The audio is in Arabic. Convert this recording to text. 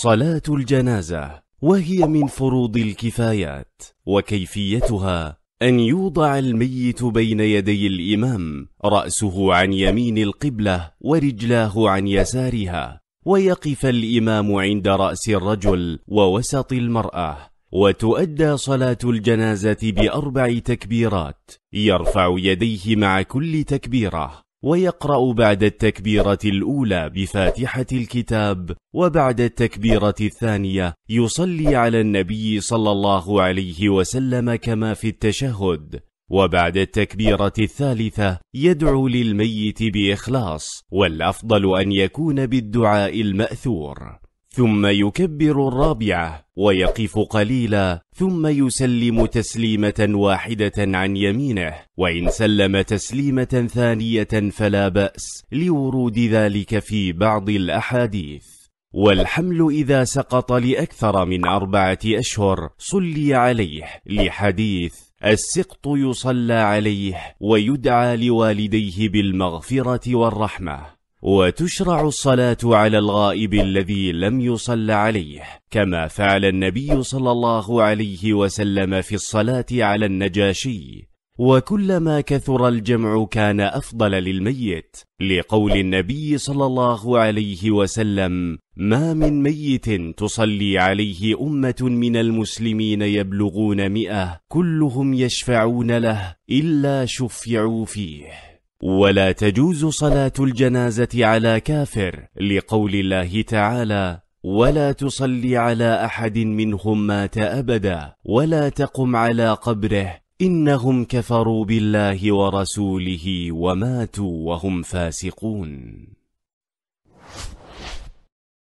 صلاة الجنازة، وهي من فروض الكفايات، وكيفيتها أن يوضع الميت بين يدي الإمام، رأسه عن يمين القبلة ورجلاه عن يسارها، ويقف الإمام عند رأس الرجل ووسط المرأة. وتؤدى صلاة الجنازة بأربع تكبيرات، يرفع يديه مع كل تكبيرة، ويقرأ بعد التكبيرة الأولى بفاتحة الكتاب، وبعد التكبيرة الثانية يصلي على النبي صلى الله عليه وسلم كما في التشهد، وبعد التكبيرة الثالثة يدعو للميت بإخلاص، والأفضل أن يكون بالدعاء المأثور، ثم يكبر الرابعة ويقف قليلا، ثم يسلم تسليمة واحدة عن يمينه، وإن سلم تسليمة ثانية فلا بأس لورود ذلك في بعض الأحاديث. والحمل إذا سقط لأكثر من 4 أشهر صلي عليه، لحديث السقط يصلى عليه ويدعى لوالديه بالمغفرة والرحمة. وتشرع الصلاة على الغائب الذي لم يصل عليه، كما فعل النبي صلى الله عليه وسلم في الصلاة على النجاشي، وكلما كثر الجمع كان أفضل للميت، لقول النبي صلى الله عليه وسلم: ما من ميت تصلي عليه أمة من المسلمين يبلغون 100 كلهم يشفعون له إلا شفعوا فيه. ولا تجوز صلاة الجنازة على كافر، لقول الله تعالى: ولا تصلي على أحد منهم مات أبدا ولا تقم على قبره إنهم كفروا بالله ورسوله وماتوا وهم فاسقون.